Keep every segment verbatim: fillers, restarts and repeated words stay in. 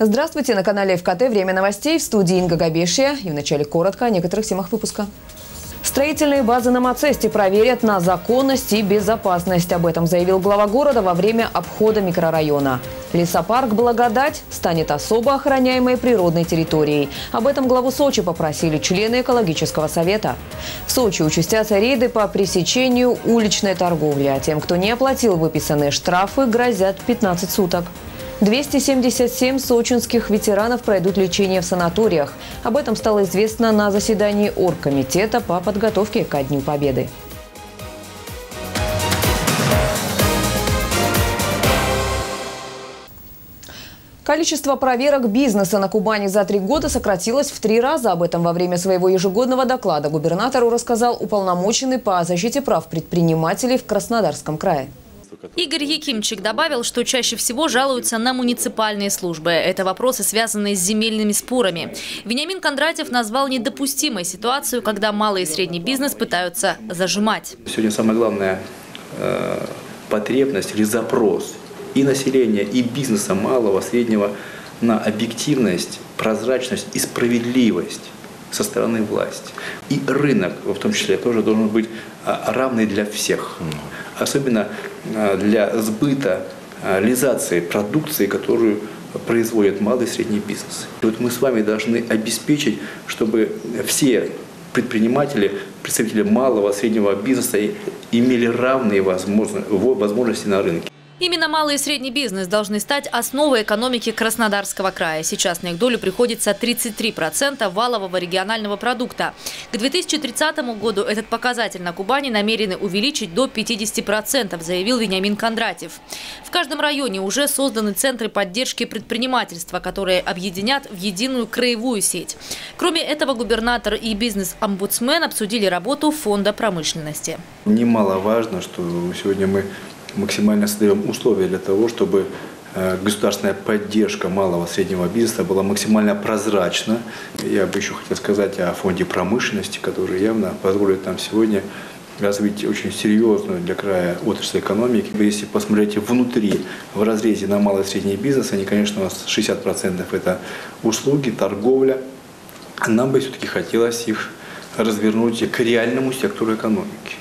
Здравствуйте, на канале ФКТ «Время новостей», в студии Инга Габешия. И вначале коротко о некоторых темах выпуска. Строительные базы на Мацесте проверят на законность и безопасность. Об этом заявил глава города во время обхода микрорайона. Лесопарк «Благодать» станет особо охраняемой природной территорией. Об этом главу Сочи попросили члены экологического совета. В Сочи участятся рейды по пресечению уличной торговли. А тем, кто не оплатил выписанные штрафы, грозят пятнадцать суток. двести семьдесят семь сочинских ветеранов пройдут лечение в санаториях. Об этом стало известно на заседании Оргкомитета по подготовке ко Дню Победы. Количество проверок бизнеса на Кубани за три года сократилось в три раза. Об этом во время своего ежегодного доклада губернатору рассказал уполномоченный по защите прав предпринимателей в Краснодарском крае. Игорь Якимчик добавил, что чаще всего жалуются на муниципальные службы. Это вопросы, связанные с земельными спорами. Вениамин Кондратьев назвал недопустимой ситуацию, когда малый и средний бизнес пытаются зажимать. Сегодня самая главная э, потребность или запрос и населения, и бизнеса малого, среднего на объективность, прозрачность и справедливость со стороны власти. И рынок, в том числе, тоже должен быть равный для всех. Особенно для сбыта, реализации продукции, которую производят малый и средний бизнес. И вот мы с вами должны обеспечить, чтобы все предприниматели, представители малого и среднего бизнеса имели равные возможности на рынке. Именно малый и средний бизнес должны стать основой экономики Краснодарского края. Сейчас на их долю приходится тридцать три процента валового регионального продукта. К две тысячи тридцатому году этот показатель на Кубани намерены увеличить до пятидесяти процентов, заявил Вениамин Кондратьев. В каждом районе уже созданы центры поддержки предпринимательства, которые объединят в единую краевую сеть. Кроме этого, губернатор и бизнес-омбудсмен обсудили работу Фонда промышленности. Немаловажно, что сегодня мы максимально создаем условия для того, чтобы государственная поддержка малого и среднего бизнеса была максимально прозрачна. Я бы еще хотел сказать о фонде промышленности, который явно позволит нам сегодня развить очень серьезную для края отрасль экономики. Если посмотрите внутри, в разрезе на малый и средний бизнес, они, конечно, у нас шестьдесят процентов это услуги, торговля. Нам бы все-таки хотелось их развернуть к реальному сектору экономики.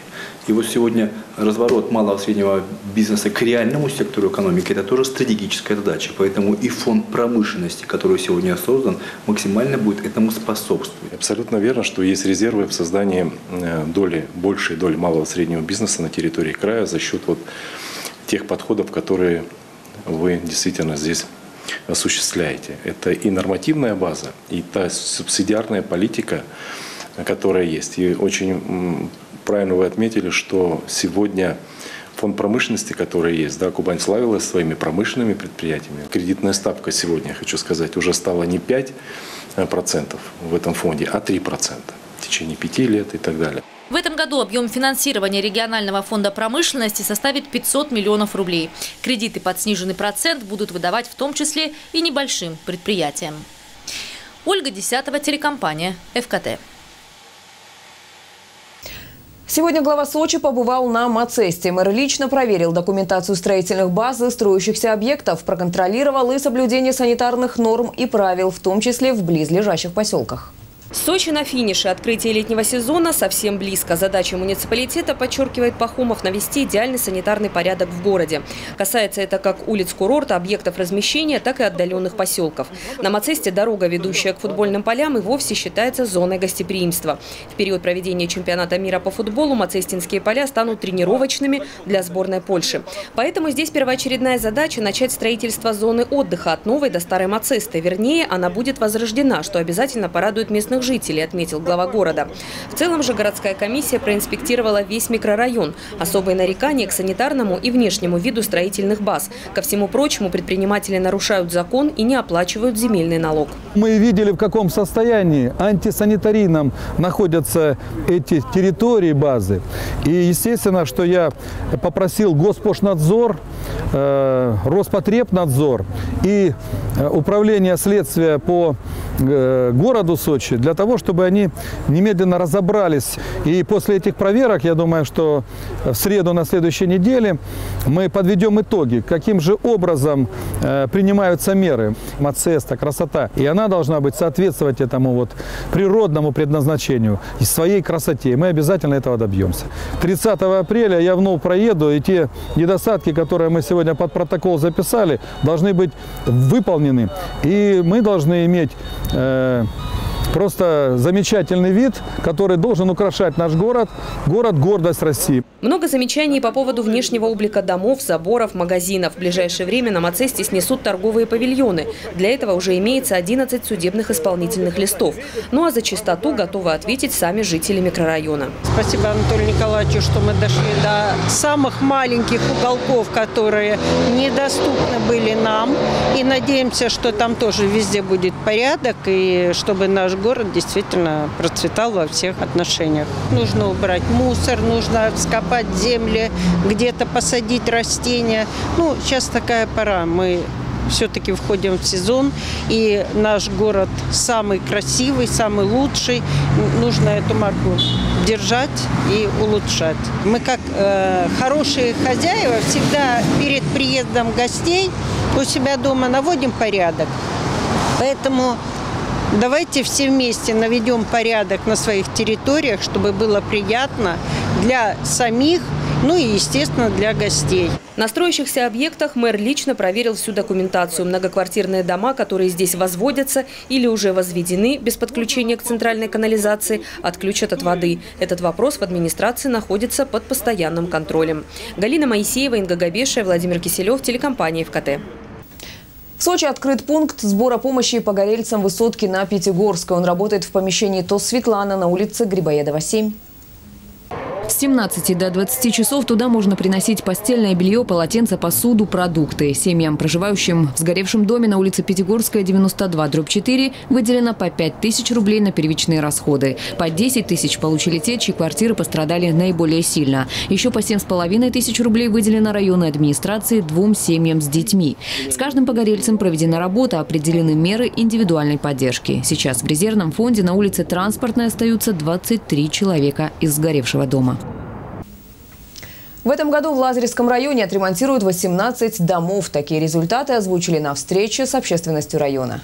И вот сегодня разворот малого и среднего бизнеса к реальному сектору экономики – это тоже стратегическая задача. Поэтому и фонд промышленности, который сегодня создан, максимально будет этому способствовать. Абсолютно верно, что есть резервы в создании доли, большей доли малого и среднего бизнеса на территории края за счет вот тех подходов, которые вы действительно здесь осуществляете. Это и нормативная база, и та субсидиарная политика, которая есть. И очень правильно вы отметили, что сегодня фонд промышленности, который есть, да, Кубань славилась своими промышленными предприятиями. Кредитная ставка сегодня, хочу сказать, уже стала не пять процентов в этом фонде, а три процента в течение пяти лет и так далее. В этом году объем финансирования регионального фонда промышленности составит пятьсот миллионов рублей. Кредиты под сниженный процент будут выдавать в том числе и небольшим предприятиям. Ольга Десятова, телекомпания «ФКТ». Сегодня глава Сочи побывал на Мацесте. Мэр лично проверил документацию строительных баз и строящихся объектов, проконтролировал и соблюдение санитарных норм и правил, в том числе в близлежащих поселках. Сочи на финише. Открытие летнего сезона совсем близко. Задача муниципалитета, подчеркивает Пахомов, навести идеальный санитарный порядок в городе. Касается это как улиц курорта, объектов размещения, так и отдаленных поселков. На Мацесте дорога, ведущая к футбольным полям, и вовсе считается зоной гостеприимства. В период проведения чемпионата мира по футболу мацестинские поля станут тренировочными для сборной Польши. Поэтому здесь первоочередная задача – начать строительство зоны отдыха от новой до старой Мацесты. Вернее, она будет возрождена, что обязательно порадует местных жителей, отметил глава города. В целом же городская комиссия проинспектировала весь микрорайон. Особые нарекания к санитарному и внешнему виду строительных баз. Ко всему прочему, предприниматели нарушают закон и не оплачивают земельный налог. Мы видели, в каком состоянии антисанитарийном находятся эти территории базы. И естественно, что я попросил Госпожнадзор, Роспотребнадзор и Управление следствия по городу Сочи для того, чтобы они немедленно разобрались. И после этих проверок, я думаю, что в среду на следующей неделе мы подведем итоги, каким же образом э, принимаются меры. Мацеста, красота, и она должна быть соответствовать этому вот природному предназначению и своей красоте. И мы обязательно этого добьемся. тридцатого апреля я вновь проеду, и те недостатки, которые мы сегодня под протокол записали, должны быть выполнены. И мы должны иметь э, просто замечательный вид, который должен украшать наш город, город – гордость России. Много замечаний по поводу внешнего облика домов, заборов, магазинов. В ближайшее время на Мацесте снесут торговые павильоны. Для этого уже имеется одиннадцать судебных исполнительных листов. Ну а за чистоту готовы ответить сами жители микрорайона. Спасибо Анатолию Николаевичу, что мы дошли до самых маленьких уголков, которые недоступны были нам. И надеемся, что там тоже везде будет порядок, и чтобы наш город действительно процветал во всех отношениях. Нужно убрать мусор, нужно вскопать земли, где-то посадить растения. Ну, сейчас такая пора. Мы все-таки входим в сезон, и наш город самый красивый, самый лучший. Нужно эту марку держать и улучшать. Мы, как э, хорошие хозяева, всегда перед приездом гостей у себя дома наводим порядок. Поэтому давайте все вместе наведем порядок на своих территориях, чтобы было приятно для самих, ну и, естественно, для гостей. На строящихся объектах мэр лично проверил всю документацию. Многоквартирные дома, которые здесь возводятся или уже возведены, без подключения к центральной канализации, отключат от воды. Этот вопрос в администрации находится под постоянным контролем. Галина Моисеева, Инга Габешия, Владимир Киселев, телекомпания «Эфкате». В Сочи открыт пункт сбора помощи погорельцам высотки на Пятигорской. Он работает в помещении ТОС «Светлана» на улице Грибоедова, семь. С семнадцати до двадцати часов туда можно приносить постельное белье, полотенце, посуду, продукты. Семьям, проживающим в сгоревшем доме на улице Пятигорская, девяносто два дробь четыре, выделено по пять тысяч рублей на первичные расходы. По десять тысяч получили те, чьи квартиры пострадали наиболее сильно. Еще по семь с половиной тысяч рублей выделено районной администрации двум семьям с детьми. С каждым погорельцем проведена работа, определены меры индивидуальной поддержки. Сейчас в резервном фонде на улице Транспортной остаются двадцать три человека из сгоревшего дома. В этом году в Лазаревском районе отремонтируют восемнадцать домов. Такие результаты озвучили на встрече с общественностью района.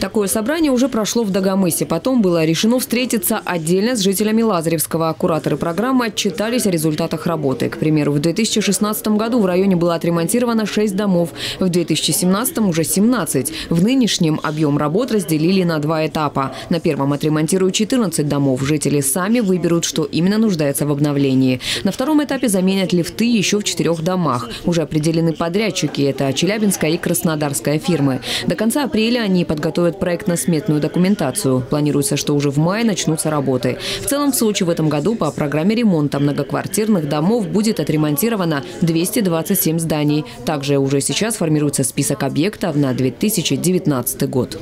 Такое собрание уже прошло в Дагомысе. Потом было решено встретиться отдельно с жителями Лазаревского. Кураторы программы отчитались о результатах работы. К примеру, в две тысячи шестнадцатом году в районе было отремонтировано шесть домов, в две тысячи семнадцатом уже семнадцать. В нынешнем объем работ разделили на два этапа. На первом отремонтируют четырнадцать домов. Жители сами выберут, что именно нуждается в обновлении. На втором этапе заменят лифты еще в четырех домах. Уже определены подрядчики. Это челябинская и краснодарская фирмы. До конца апреля они подготовят проектно-сметную документацию. Планируется, что уже в мае начнутся работы. В целом в Сочи в этом году по программе ремонта многоквартирных домов будет отремонтировано двести двадцать семь зданий. Также уже сейчас формируется список объектов на две тысячи девятнадцатый год.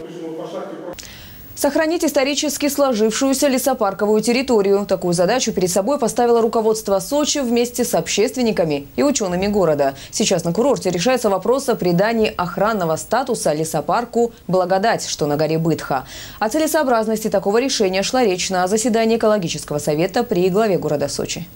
Сохранить исторически сложившуюся лесопарковую территорию. Такую задачу перед собой поставило руководство Сочи вместе с общественниками и учеными города. Сейчас на курорте решается вопрос о придании охранного статуса лесопарку «Благодать», что на горе Бытха. О целесообразности такого решения шла речь на заседании экологического совета при главе города Сочи.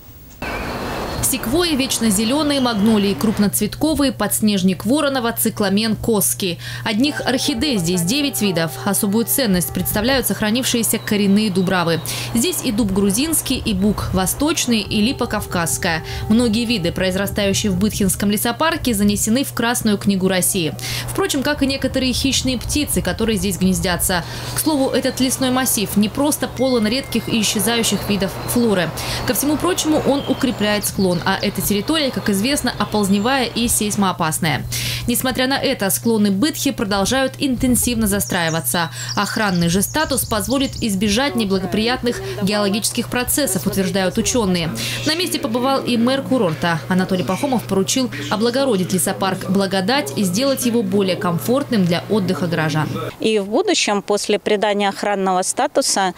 Секвойи, вечно зеленые, магнолии, крупноцветковые, подснежник Воронова, цикламен, коски. Одних орхидей здесь девять видов. Особую ценность представляют сохранившиеся коренные дубравы. Здесь и дуб грузинский, и бук восточный, и липа кавказская. Многие виды, произрастающие в Бытхинском лесопарке, занесены в Красную книгу России. Впрочем, как и некоторые хищные птицы, которые здесь гнездятся. К слову, этот лесной массив не просто полон редких и исчезающих видов флоры. Ко всему прочему, он укрепляет склон. А эта территория, как известно, оползневая и сейсмоопасная. Несмотря на это, склоны Бытхи продолжают интенсивно застраиваться. Охранный же статус позволит избежать неблагоприятных геологических процессов, утверждают ученые. На месте побывал и мэр курорта. Анатолий Пахомов поручил облагородить лесопарк «Благодать» и сделать его более комфортным для отдыха горожан. И в будущем, после придания охранного статуса,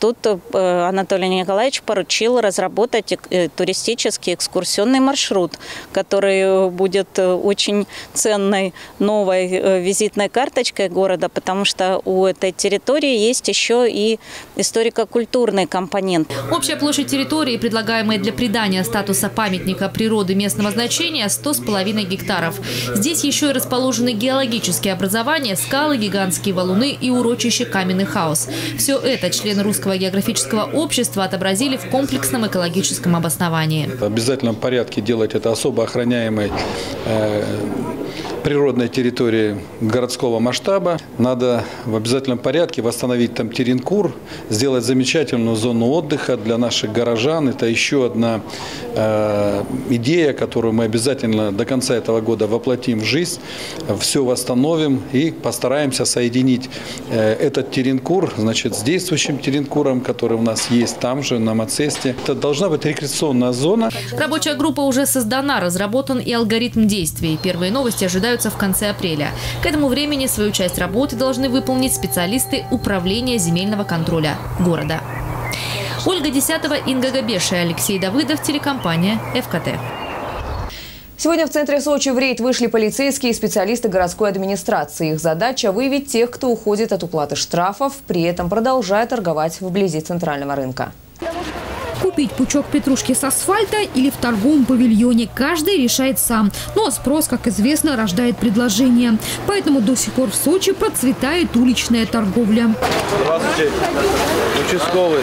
тут Анатолий Николаевич поручил разработать туристический экскурсионный маршрут, который будет очень ценным ценной новой визитной карточкой города, потому что у этой территории есть еще и историко-культурный компонент. Общая площадь территории, предлагаемая для придания статуса памятника природы местного значения, сто с половиной гектаров. Здесь еще и расположены геологические образования, скалы, гигантские валуны и урочище каменный хаос. Все это члены Русского географического общества отобразили в комплексном экологическом обосновании. В обязательном порядке делать это особо охраняемой э, природной территории городского масштаба. Надо в обязательном порядке восстановить там теренкур, сделать замечательную зону отдыха для наших горожан. Это еще одна э, идея, которую мы обязательно до конца этого года воплотим в жизнь, все восстановим и постараемся соединить э, этот теренкур, значит, с действующим теренкуром, который у нас есть там же, на Мацесте. Это должна быть рекреационная зона. Рабочая группа уже создана, разработан и алгоритм действий. Первые новости ожидаются в конце апреля. К этому времени свою часть работы должны выполнить специалисты Управления земельного контроля города. Ольга Десятова, Инга Габешия, Алексей Давыдов, телекомпания «ФКТ». Сегодня в центре Сочи в рейд вышли полицейские и специалисты городской администрации. Их задача – выявить тех, кто уходит от уплаты штрафов, при этом продолжая торговать вблизи центрального рынка. Купить пучок петрушки с асфальта или в торговом павильоне каждый решает сам. Но спрос, как известно, рождает предложение. Поэтому до сих пор в Сочи процветает уличная торговля. Здравствуйте, участковый.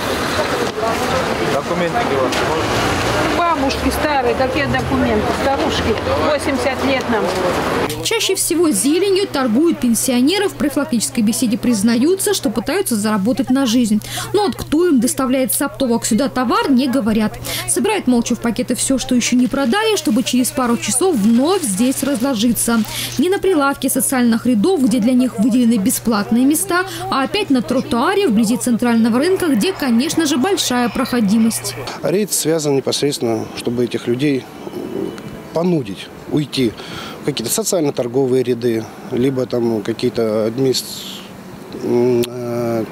Документы ваши. Бабушки старые, какие документы? Старушки, восемьдесят лет нам. Чаще всего зеленью торгуют пенсионеры. В профилактической беседе признаются, что пытаются заработать на жизнь. Но вот кто им доставляет с оптовок сюда товар, не говорят. Собирают молча в пакеты все, что еще не продали, чтобы через пару часов вновь здесь разложиться. Не на прилавке социальных рядов, где для них выделены бесплатные места, а опять на тротуаре вблизи центрального рынка, где, конечно же, большая проходимость. Рейд связан непосредственно, чтобы этих людей понудить, уйти в какие-то социально-торговые ряды, либо там какие-то административные,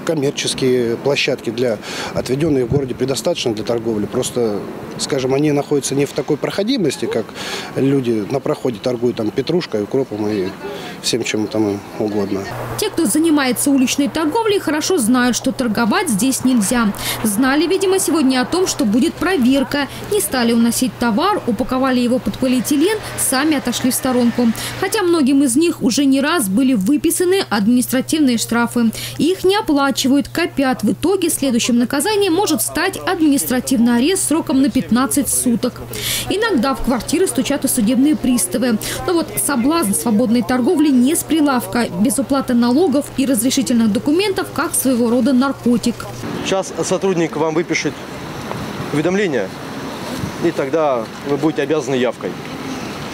коммерческие площадки, для отведенные в городе предостаточно для торговли. Просто, скажем, они находятся не в такой проходимости, как люди на проходе торгуют там петрушкой, укропом и всем чем там угодно. Те, кто занимается уличной торговлей, хорошо знают, что торговать здесь нельзя. Знали, видимо, сегодня о том, что будет проверка. Не стали уносить товар, упаковали его под полиэтилен, сами отошли в сторонку. Хотя многим из них уже не раз были выписаны административные штрафы. Их не оплачивают, копят. В итоге следующим наказанием может стать административный арест сроком на пятнадцать суток. Иногда в квартиры стучат и судебные приставы. Но вот соблазн свободной торговли не с прилавка, без уплаты налогов и разрешительных документов, как своего рода наркотик. Сейчас сотрудник вам выпишет уведомление, и тогда вы будете обязаны явкой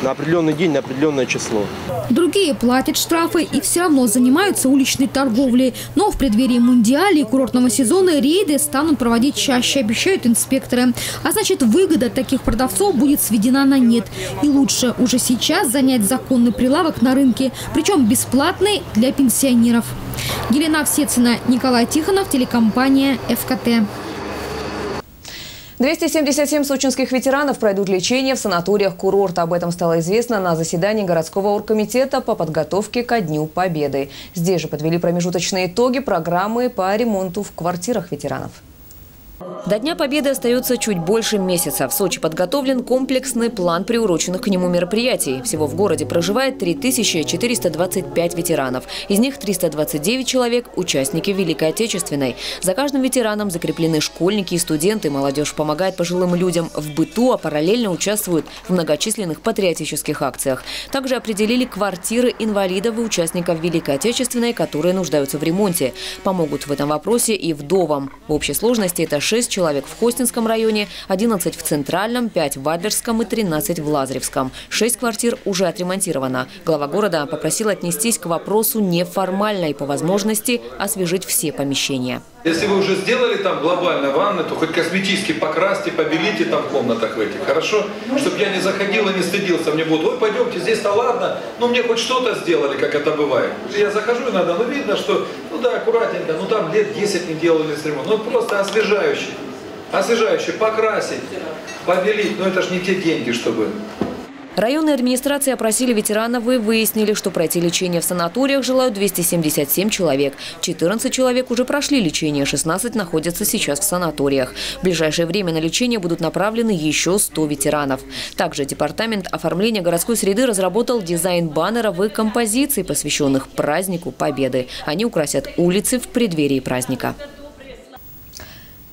на определенный день, на определенное число. Другие платят штрафы и все равно занимаются уличной торговлей. Но в преддверии Мундиаля и курортного сезона рейды станут проводить чаще, обещают инспекторы. А значит, выгода таких продавцов будет сведена на нет. И лучше уже сейчас занять законный прилавок на рынке, причем бесплатный для пенсионеров. Елена Вседина, Николай Тиханов, телекомпания «ФКТ». двести семьдесят семь сочинских ветеранов пройдут лечение в санаториях курорта. Об этом стало известно на заседании городского оргкомитета по подготовке ко Дню Победы. Здесь же подвели промежуточные итоги программы по ремонту в квартирах ветеранов. До Дня Победы остается чуть больше месяца. В Сочи подготовлен комплексный план приуроченных к нему мероприятий. Всего в городе проживает три тысячи четыреста двадцать пять ветеранов. Из них триста двадцать девять человек – участники Великой Отечественной. За каждым ветераном закреплены школьники и студенты. Молодежь помогает пожилым людям в быту, а параллельно участвует в многочисленных патриотических акциях. Также определили квартиры инвалидов и участников Великой Отечественной, которые нуждаются в ремонте. Помогут в этом вопросе и вдовам. В общей сложности это шесть человек в Хостинском районе, одиннадцать в Центральном, пять в Адлерском и тринадцать в Лазаревском. шесть квартир уже отремонтировано. Глава города попросил отнестись к вопросу неформально и по возможности освежить все помещения. Если вы уже сделали там глобально ванны, то хоть косметически покрасьте, побелите там в комнатах в этих, хорошо? Чтобы я не заходил и не стыдился. Мне будут: ой, пойдемте, здесь-то ладно, ну мне хоть что-то сделали, как это бывает. Я захожу иногда, но ну, видно, что, ну да, аккуратненько, ну там лет десять не делали с ремонт. Ну просто освежающий, освежающий, покрасить, побелить, но это ж не те деньги, чтобы... Районные администрации опросили ветеранов и выяснили, что пройти лечение в санаториях желают двести семьдесят семь человек. четырнадцать человек уже прошли лечение, шестнадцать находятся сейчас в санаториях. В ближайшее время на лечение будут направлены еще сто ветеранов. Также Департамент оформления городской среды разработал дизайн баннеров и композиций, посвященных празднику Победы. Они украсят улицы в преддверии праздника.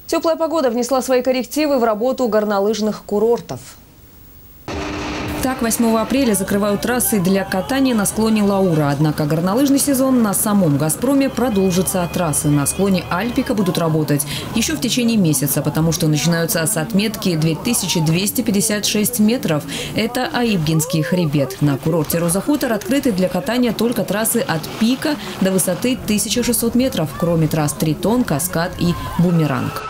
Теплая погода внесла свои коррективы в работу горнолыжных курортов. Так, восьмого апреля закрывают трассы для катания на склоне Лаура. Однако горнолыжный сезон на самом «Газпроме» продолжится, а трассы на склоне Альпика будут работать еще в течение месяца, потому что начинаются с отметки две тысячи двести пятьдесят шесть метров. Это Аибгинский хребет. На курорте «Роза Хутор» открыты для катания только трассы от пика до высоты тысячи шестисот метров, кроме трасс «Тритон», «Каскад» и «Бумеранг».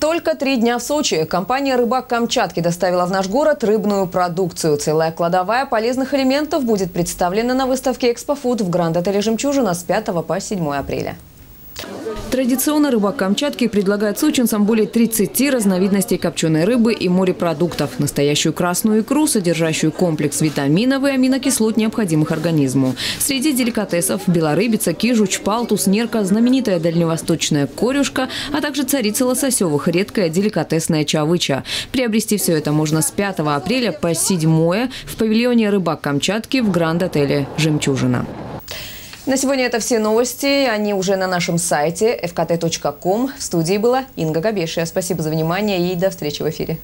Только три дня в Сочи компания «Рыбак Камчатки» доставила в наш город рыбную продукцию. Целая кладовая полезных элементов будет представлена на выставке «Экспофуд» в гранд-отеле «Жемчужина» с пятого по седьмое апреля. Традиционно «Рыбак Камчатки» предлагает сочинцам более тридцати разновидностей копченой рыбы и морепродуктов. Настоящую красную икру, содержащую комплекс витаминов и аминокислот, необходимых организму. Среди деликатесов – белорыбица, кижуч, палтус, нерка, знаменитая дальневосточная корюшка, а также царица лососевых, редкая деликатесная чавыча. Приобрести все это можно с пятого апреля по седьмое в павильоне «Рыбак Камчатки» в гранд-отеле «Жемчужина». На сегодня это все новости. Они уже на нашем сайте эф ка тэ точка ком. В студии была Инга Габешия. Спасибо за внимание и до встречи в эфире.